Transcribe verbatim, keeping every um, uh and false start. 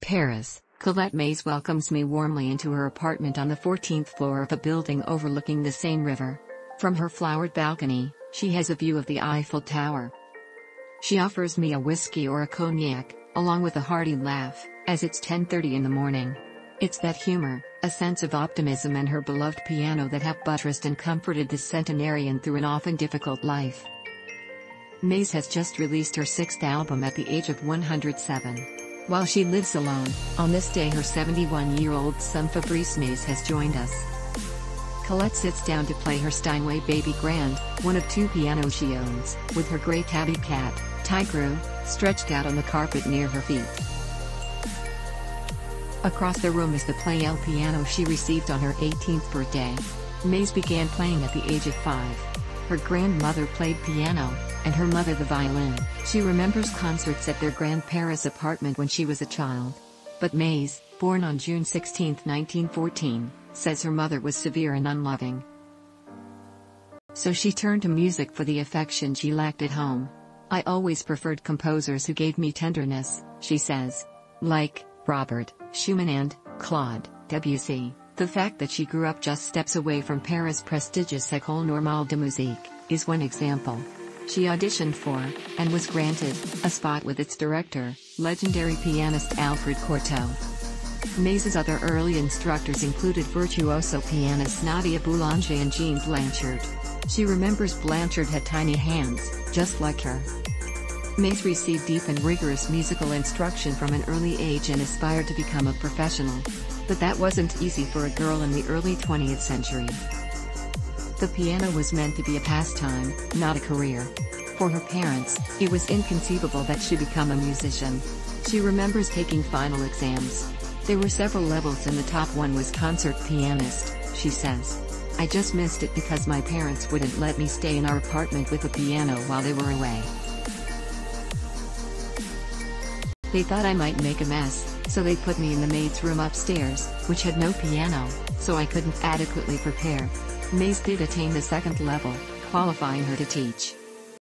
Paris, Colette Mays welcomes me warmly into her apartment on the fourteenth floor of a building overlooking the Seine River. From her flowered balcony, she has a view of the Eiffel Tower. She offers me a whiskey or a cognac, along with a hearty laugh, as it's ten thirty in the morning. It's that humor, a sense of optimism, and her beloved piano that have buttressed and comforted this centenarian through an often difficult life. Mays has just released her sixth album at the age of one hundred seven. While she lives alone, on this day her seventy-one-year-old son Fabrice Maze has joined us. Colette sits down to play her Steinway Baby Grand, one of two pianos she owns, with her grey tabby cat, Tigrou, stretched out on the carpet near her feet. Across the room is the Pleyel piano she received on her eighteenth birthday. Mays began playing at the age of five. Her grandmother played piano, and her mother the violin. She remembers concerts at their grand Paris apartment when she was a child. But Mays, born on June sixteenth nineteen fourteen, says her mother was severe and unloving. So she turned to music for the affection she lacked at home. "I always preferred composers who gave me tenderness," she says. Like Robert Schumann and Claude Debussy. The fact that she grew up just steps away from Paris' prestigious Ecole Normale de Musique is one example. She auditioned for, and was granted, a spot with its director, legendary pianist Alfred Cortot. Mays' other early instructors included virtuoso pianists Nadia Boulanger and Jeanne Blanchard. She remembers Blanchard had tiny hands, just like her. Mays received deep and rigorous musical instruction from an early age and aspired to become a professional. But that wasn't easy for a girl in the early twentieth century. The piano was meant to be a pastime, not a career. For her parents, it was inconceivable that she become a musician. She remembers taking final exams. "There were several levels and the top one was concert pianist," she says. "I just missed it because my parents wouldn't let me stay in our apartment with a piano while they were away. They thought I might make a mess, so they put me in the maid's room upstairs, which had no piano, so I couldn't adequately prepare." Mays did attain the second level, qualifying her to teach.